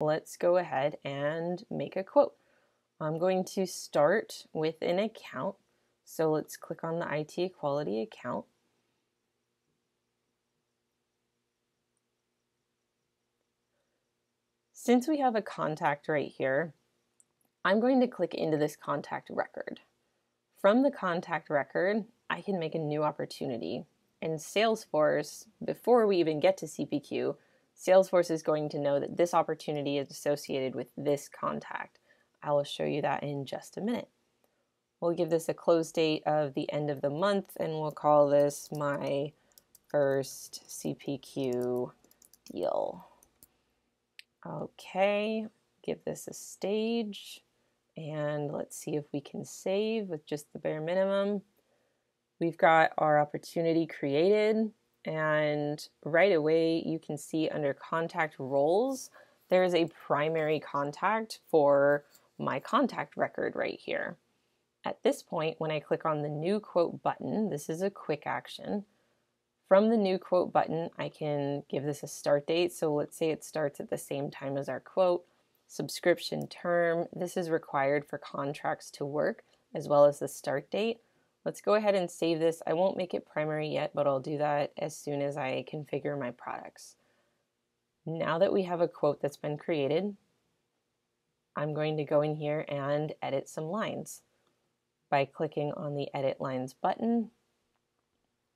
let's go ahead and make a quote. I'm going to start with an account. So let's click on the IT Equality account. Since we have a contact right here, I'm going to click into this contact record. From the contact record, I can make a new opportunity. And Salesforce, before we even get to CPQ, Salesforce is going to know that this opportunity is associated with this contact. I will show you that in just a minute. We'll give this a close date of the end of the month, and we'll call this my first CPQ deal. Okay, give this a stage, and let's see if we can save with just the bare minimum. We've got our opportunity created, and right away you can see under contact roles, there is a primary contact for my contact record right here. At this point, when I click on the new quote button, this is a quick action. From the new quote button, I can give this a start date. So let's say it starts at the same time as our quote. Subscription term, this is required for contracts to work, as well as the start date. Let's go ahead and save this. I won't make it primary yet, but I'll do that as soon as I configure my products. Now that we have a quote that's been created, I'm going to go in here and edit some lines by clicking on the Edit Lines button.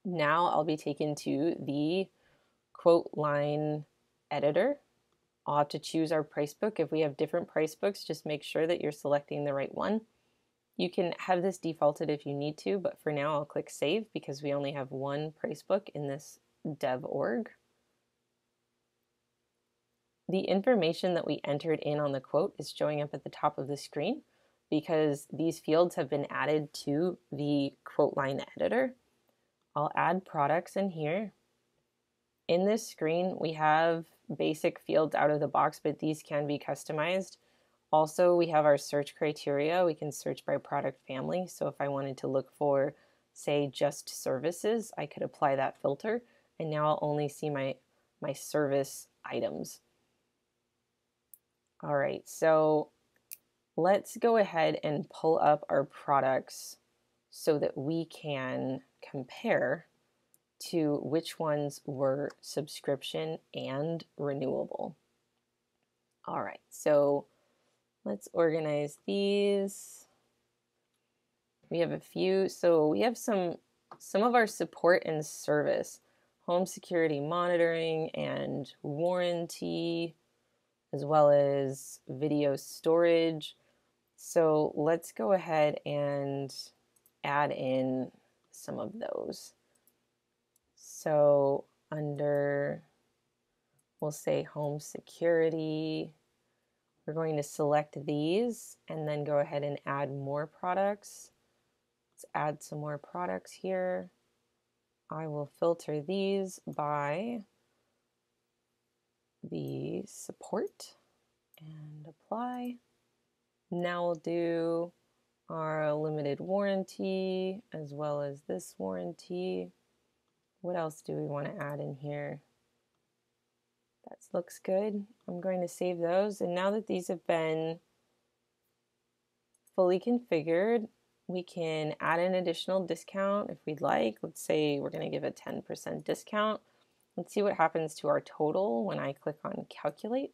Now I'll be taken to the quote line editor. I'll have to choose our price book. If we have different price books, just make sure that you're selecting the right one. You can have this defaulted if you need to, but for now I'll click save because we only have one price book in this dev org. The information that we entered in on the quote is showing up at the top of the screen because these fields have been added to the quote line editor. I'll add products in here. In this screen, we have basic fields out of the box, but these can be customized. Also, we have our search criteria. We can search by product family. So if I wanted to look for, say, just services, I could apply that filter. And now I'll only see my service items. All right, so let's go ahead and pull up our products so that we can compare to which ones were subscription and renewable. All right, so let's organize these. We have a few, so we have some of our support and service, home security monitoring and warranty, as well as video storage. So let's go ahead and add in some of those. So under, we'll say home security, we're going to select these and then go ahead and add more products. Let's add some more products here. I will filter these by the support and apply. Now we'll do our limited warranty as well as this warranty. What else do we want to add in here? That looks good. I'm going to save those. And now that these have been fully configured, we can add an additional discount if we'd like. Let's say we're going to give a 10% discount. Let's see what happens to our total when I click on calculate.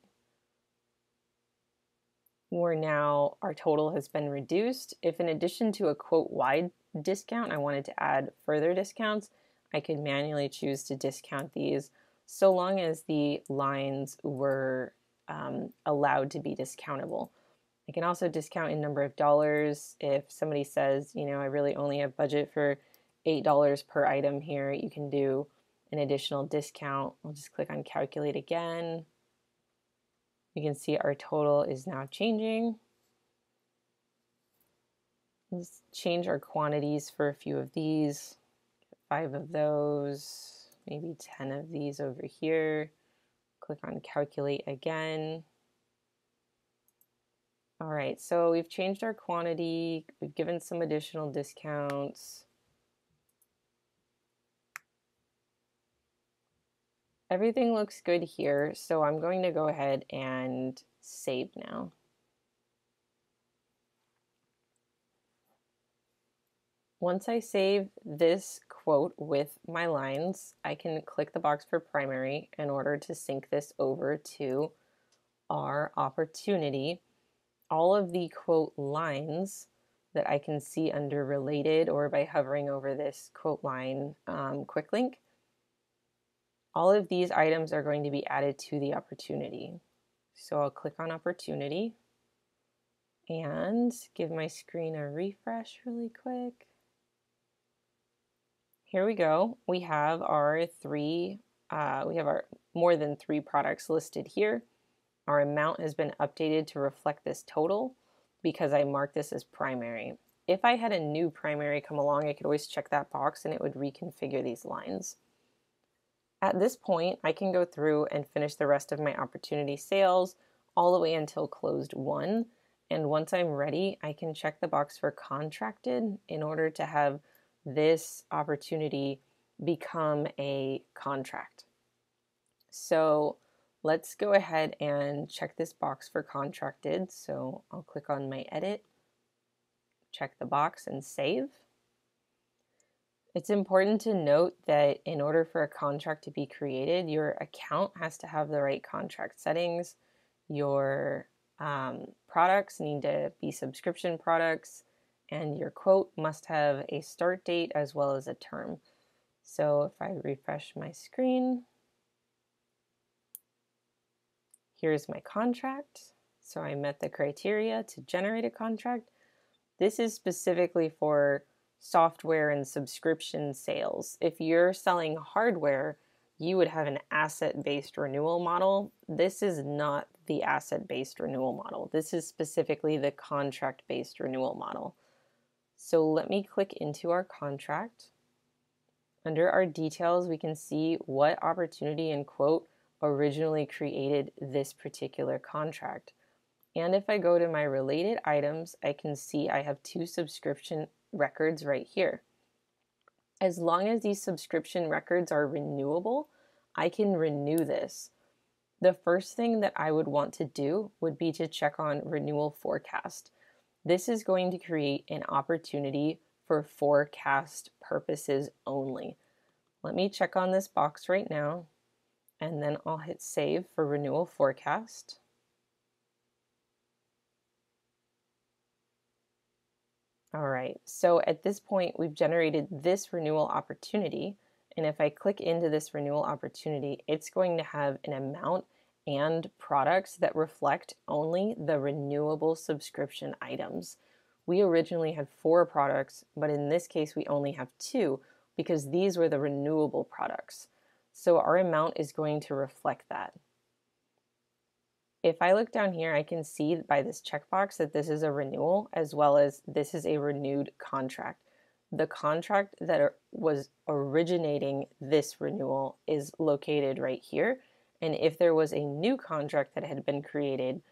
We're now, our total has been reduced. If in addition to a quote wide discount, I wanted to add further discounts, I could manually choose to discount these so long as the lines were allowed to be discountable. I can also discount in number of dollars. If somebody says, you know, I really only have budget for $8 per item here, you can do an additional discount. I'll just click on calculate again. You can see our total is now changing. Let's change our quantities for a few of these. 5 of those, maybe 10 of these over here. Click on calculate again. All right, so we've changed our quantity. We've given some additional discounts. Everything looks good here, so I'm going to go ahead and saved now. Once I save this quote with my lines, I can click the box for primary in order to sync this over to our opportunity. All of the quote lines that I can see under related or by hovering over this quote line quick link, all of these items are going to be added to the opportunity. So I'll click on opportunity and give my screen a refresh really quick. Here we go. We have our more than 3 products listed here. Our amount has been updated to reflect this total because I marked this as primary. If I had a new primary come along, I could always check that box and it would reconfigure these lines. At this point, I can go through and finish the rest of my opportunity sales all the way until closed 1. And once I'm ready, I can check the box for contracted in order to have this opportunity become a contract. So let's go ahead and check this box for contracted. So I'll click on my edit, check the box and save. It's important to note that in order for a contract to be created, your account has to have the right contract settings. Your products need to be subscription products, and your quote must have a start date as well as a term. So if I refresh my screen, here's my contract. So I met the criteria to generate a contract. This is specifically for software and subscription sales. If you're selling hardware, you would have an asset-based renewal model. This is not the asset-based renewal model. This is specifically the contract-based renewal model. So let me click into our contract. Under our details, we can see what opportunity and quote originally created this particular contract. And if I go to my related items, I can see I have 2 subscription records right here. As long as these subscription records are renewable, I can renew this. The first thing that I would want to do would be to check on renewal forecast. This is going to create an opportunity for forecast purposes only. Let me check on this box right now, and then I'll hit save for renewal forecast. All right, so at this point, we've generated this renewal opportunity. And if I click into this renewal opportunity, it's going to have an amount and products that reflect only the renewable subscription items. We originally had 4 products, but in this case, we only have 2 because these were the renewable products. So our amount is going to reflect that. If I look down here, I can see by this checkbox that this is a renewal as well as this is a renewed contract. The contract that was originating this renewal is located right here. And if there was a new contract that had been created,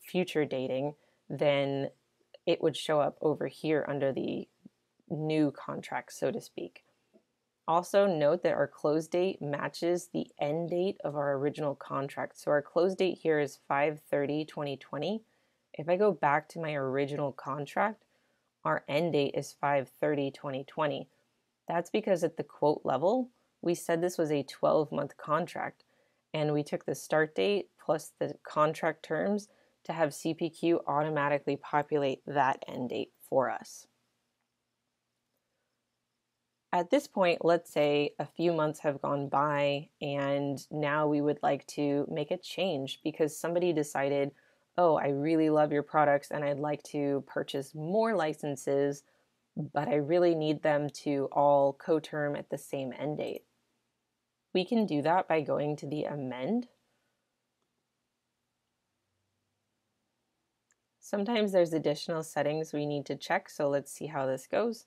future dating, then it would show up over here under the new contract, so to speak. Also note that our close date matches the end date of our original contract. So our close date here is 5/30/2020. If I go back to my original contract, our end date is 5/30/2020. That's because at the quote level, we said this was a 12-month contract, and we took the start date plus the contract terms to have CPQ automatically populate that end date for us. At this point, let's say a few months have gone by and now we would like to make a change because somebody decided, oh, I really love your products and I'd like to purchase more licenses, but I really need them to all coterm at the same end date. We can do that by going to the amend. Sometimes there's additional settings we need to check, so let's see how this goes.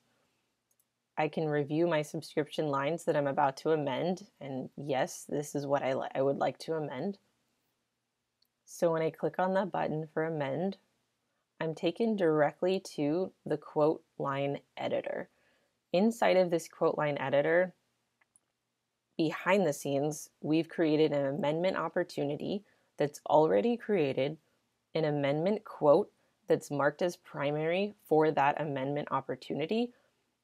I can review my subscription lines that I'm about to amend. And yes, this is what I would like to amend. So when I click on that button for amend, I'm taken directly to the quote line editor. Inside of this quote line editor, behind the scenes, we've created an amendment opportunity that's already created, an amendment quote that's marked as primary for that amendment opportunity.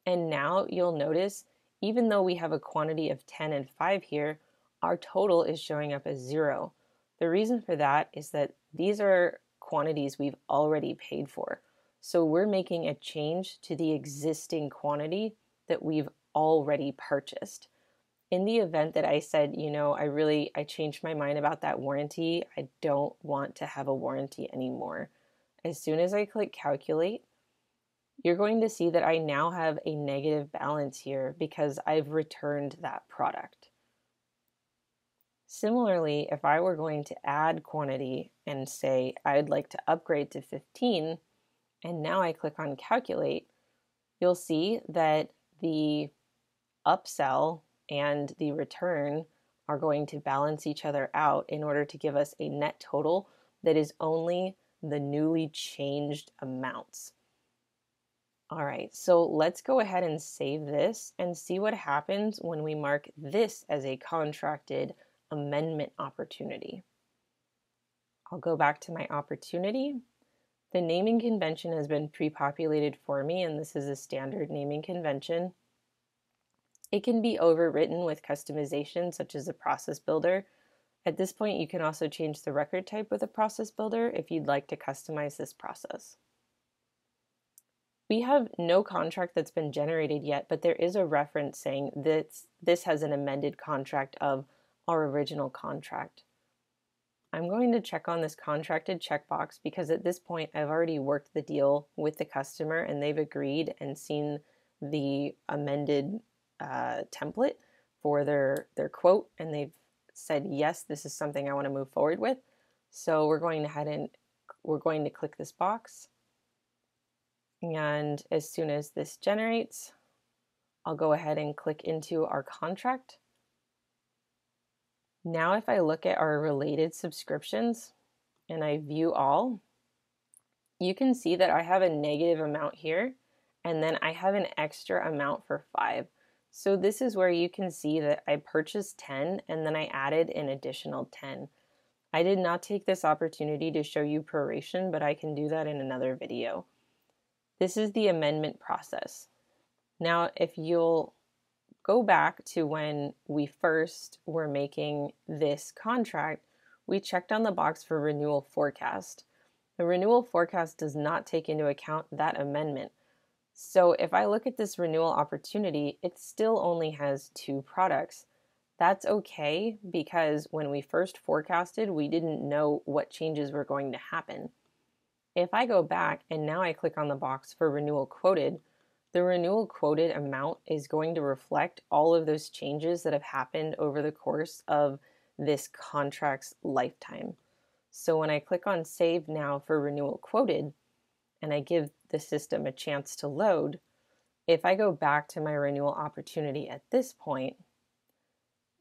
And now you'll notice, even though we have a quantity of 10 and 5 here, our total is showing up as 0. The reason for that is that these are quantities we've already paid for. So we're making a change to the existing quantity that we've already purchased. In the event that I said, you know, I changed my mind about that warranty, I don't want to have a warranty anymore. As soon as I click calculate, you're going to see that I now have a negative balance here because I've returned that product. Similarly, if I were going to add quantity and say I'd like to upgrade to 15, and now I click on calculate, you'll see that the upsell and the return are going to balance each other out in order to give us a net total that is only the newly changed amounts. All right, so let's go ahead and save this and see what happens when we mark this as a contracted amendment opportunity. I'll go back to my opportunity. The naming convention has been pre-populated for me, and this is a standard naming convention. It can be overwritten with customization, such as a process builder. At this point, you can also change the record type with a process builder if you'd like to customize this process. We have no contract that's been generated yet, but there is a reference saying that this has an amended contract of our original contract. I'm going to check on this contracted checkbox because at this point, I've already worked the deal with the customer and they've agreed and seen the amended template for their quote, and they've said, yes, this is something I want to move forward with. So we're going to click this box. And as soon as this generates, I'll go ahead and click into our contract. Now, if I look at our related subscriptions and I view all, you can see that I have a negative amount here, and then I have an extra amount for 5. So this is where you can see that I purchased 10 and then I added an additional 10. I did not take this opportunity to show you proration, but I can do that in another video. This is the amendment process. Now, if you'll go back to when we first were making this contract, we checked on the box for renewal forecast. The renewal forecast does not take into account that amendment. So if I look at this renewal opportunity, it still only has 2 products. That's okay, because when we first forecasted, we didn't know what changes were going to happen. If I go back and now I click on the box for renewal quoted, the renewal quoted amount is going to reflect all of those changes that have happened over the course of this contract's lifetime. So when I click on save now for renewal quoted, and I give the system a chance to load, if I go back to my renewal opportunity at this point,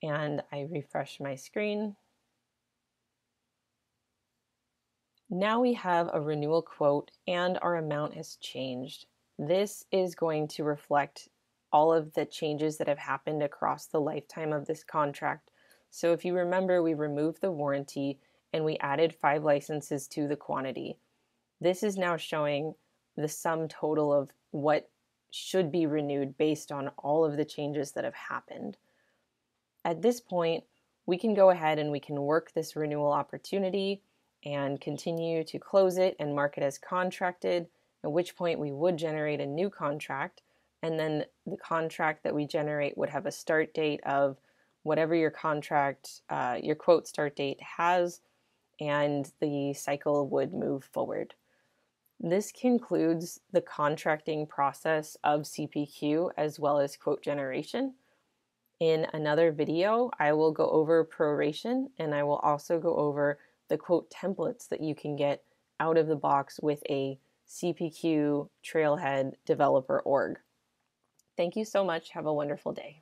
and I refresh my screen, now we have a renewal quote and our amount has changed. This is going to reflect all of the changes that have happened across the lifetime of this contract. So if you remember, we removed the warranty and we added 5 licenses to the quantity. This is now showing the sum total of what should be renewed based on all of the changes that have happened. At this point, we can go ahead and we can work this renewal opportunity and continue to close it and mark it as contracted, at which point we would generate a new contract, and then the contract that we generate would have a start date of whatever your contract, your quote start date has, and the cycle would move forward. This concludes the contracting process of CPQ as well as quote generation. In another video, I will go over proration, and I will also go over the quote templates that you can get out of the box with a CPQ Trailhead developer org. Thank you so much. Have a wonderful day.